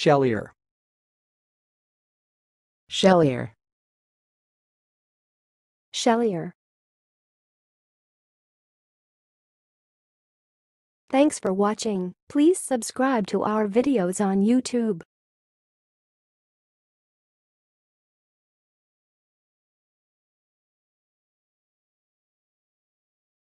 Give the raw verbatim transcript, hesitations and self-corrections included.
Shellier. Shellier. Shellier. Thanks for watching. Please subscribe to our videos on YouTube.